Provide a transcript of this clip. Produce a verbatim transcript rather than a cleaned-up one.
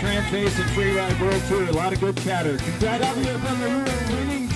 Tram Face and Free Ride World Tour. A lot of good chatter. Congratulations from the room.